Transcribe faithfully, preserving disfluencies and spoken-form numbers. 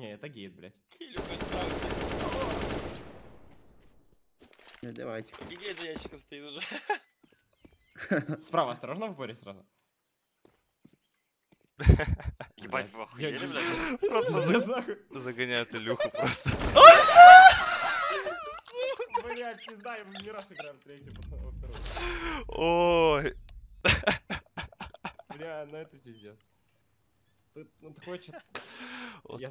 Не, это гейт, блядь. Ну, давайте. И гейт за ящиком стоит уже. Справа осторожно в боре сразу. Ебать, вы охуели, блядь. Просто загоняют Илюху просто. Блядь, пизда, я в Мираж играю в третьем, потом во втором. Ой. Бля, ну это пиздец. Тут, ну, ты хочешь... Я